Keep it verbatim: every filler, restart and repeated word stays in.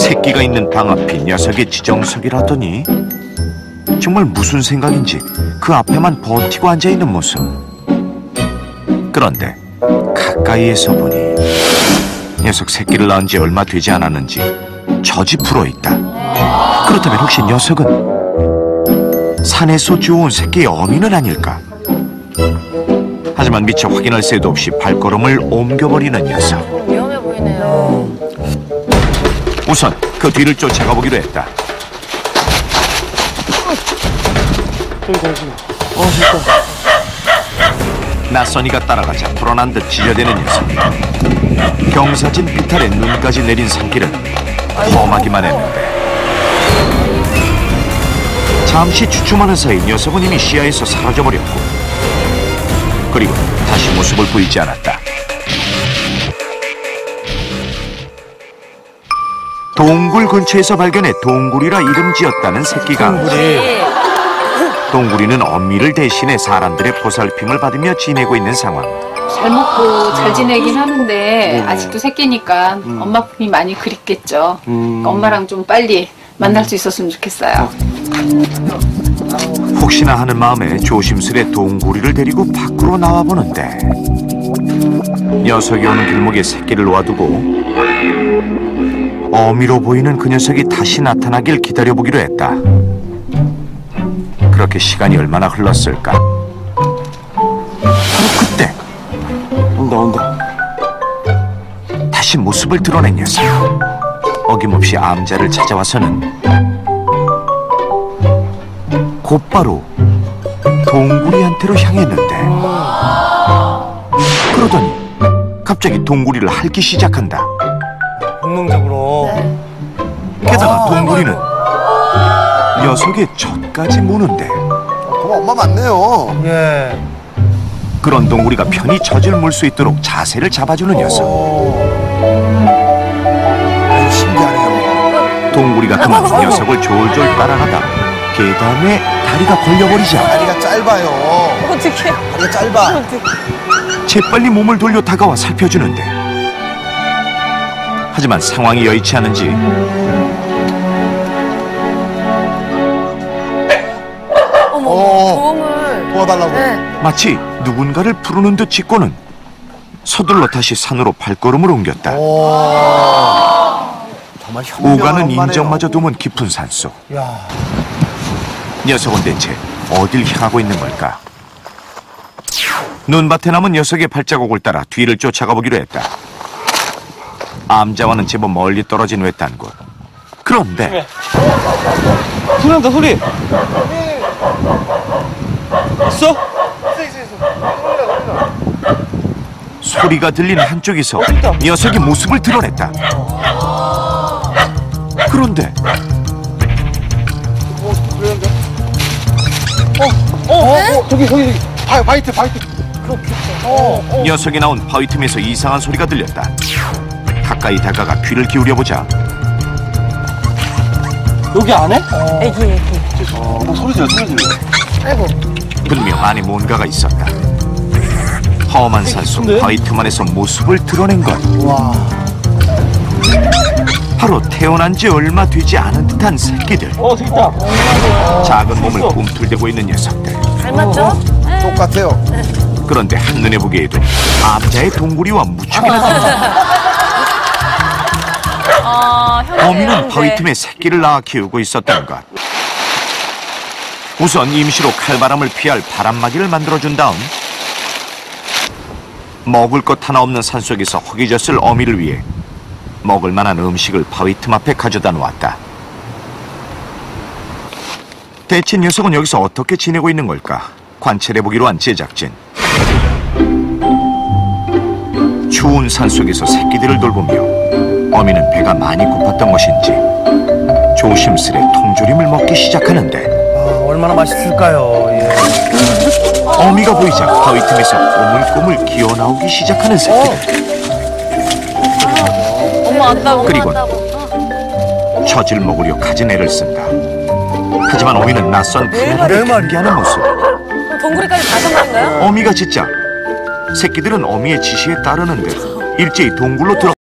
새끼가 있는 방 앞이 녀석의 지정석이라더니 정말 무슨 생각인지 그 앞에만 버티고 앉아있는 모습. 그런데 가까이에서 보니 녀석 새끼를 낳은 지 얼마 되지 않았는지 젖이 풀어있다. 그렇다면 혹시 녀석은 산에서 주워온 새끼의 어미는 아닐까? 하지만 미처 확인할 새도 없이 발걸음을 옮겨버리는 녀석. 위험해 보이네요. 우선 그 뒤를 쫓아가 보기로 했다. 저기 저기. 어 진짜. 낯선이가 따라가자 불안한 듯 지저대는 녀석. 경사진 비탈에 눈까지 내린 산길은 험하기만 했는데. 잠시 주춤하는 사이 녀석은 이미 시야에서 사라져버렸고. 그리고 다시 모습을 보이지 않았다. 동굴 근처에서 발견해 동굴이라 이름 지었다는 새끼가. 동굴이. 동굴이는 어미를 대신해 사람들의 보살핌을 받으며 지내고 있는 상황. 잘 먹고 잘 지내긴 하는데 네. 아직도 새끼니까 음. 엄마 품이 많이 그립겠죠. 음. 엄마랑 좀 빨리 만날 수 있었으면 좋겠어요. 혹시나 하는 마음에 조심스레 동구리를 데리고 밖으로 나와보는데 녀석이 오는 길목에 새끼를 놓아두고 어미로 보이는 그 녀석이 다시 나타나길 기다려보기로 했다. 그렇게 시간이 얼마나 흘렀을까? 바로 그때! 온다 온다. 다시 모습을 드러낸 녀석. 어김없이 암자를 찾아와서는 곧바로 동구리한테로 향했는데 그러더니 갑자기 동구리를 핥기 시작한다. 본능적으로. 게다가 동구리는 녀석의 젖까지 무는데. 그거 엄마 맞네요. 예. 그런 동구리가 편히 젖을 물 수 있도록 자세를 잡아주는 녀석. 아유, 신기하네요. 동구리가 그만 녀석을 졸졸 따라가다. 계단에 다리가 걸려버리자. 다리가 짧아요. 어떡해. 다리가 짧아. 어떡해. 재빨리 몸을 돌려 다가와 살펴주는데 하지만 상황이 여의치 않은지 어머, 도움을 도와달라고. 네. 마치 누군가를 부르는 듯 짖고는 서둘러 다시 산으로 발걸음을 옮겼다. 오가는 인정마저 드문 깊은 산속. 야. 녀석은 대체 어딜 향하고 있는 걸까? 눈밭에 남은 녀석의 발자국을 따라 뒤를 쫓아가 보기로 했다. 암자와는 제법 멀리 떨어진 외딴 곳. 그런데 소리 난다 소리! 있어? 있어 있어 있어. 소리가 들린 한쪽에서 녀석이 모습을 드러냈다. 그런데 어, 어, 어, 저기, 저기, 저기. 바, 바이트, 바이트. 그렇겠죠. 어, 어. 녀석이 나온 바위 틈에서 이상한 소리가 들렸다. 가까이 다가가 귀를 기울여보자. 여기 안에? 어. 애기, 애기. 어, 뭐 소리 들려, 소리 들려. 아이고. 분명 안에 뭔가가 있었다. 험한 산속 바위 틈 안에서 모습을 드러낸 것. 와. 바로 태어난 지 얼마 되지 않은 듯한 새끼들. 어, 되겠다. 어, 작은 몸을 꿈틀대고 있는 녀석들. 닮았죠? 똑같아요. 그런데 한눈에 보기에도 암자의 동구리와 무척이나 다르다. 어미는 바위 틈에 새끼를 낳아 키우고 있었던 것. 우선 임시로 칼바람을 피할 바람막이를 만들어준 다음 먹을 것 하나 없는 산속에서 허기졌을 어미를 위해 먹을 만한 음식을 바위 틈 앞에 가져다 놓았다. 대체 녀석은 여기서 어떻게 지내고 있는 걸까? 관찰해보기로 한 제작진. 추운 산속에서 새끼들을 돌보며 어미는 배가 많이 고팠던 것인지 조심스레 통조림을 먹기 시작하는데 아, 얼마나 맛있을까요? 예. 어미가 보이자 바위 틈에서 꼬물꼬물 기어나오기 시작하는 새끼들. 어. 그리고 젖을 먹으려 가지내를 쓴다. 하지만 어미는 낯선 카메라를 경계하는 모습. 동굴이까지 다 잡았나요? 어미가 짖자 새끼들은 어미의 지시에 따르는 듯 일제히 동굴로 들어.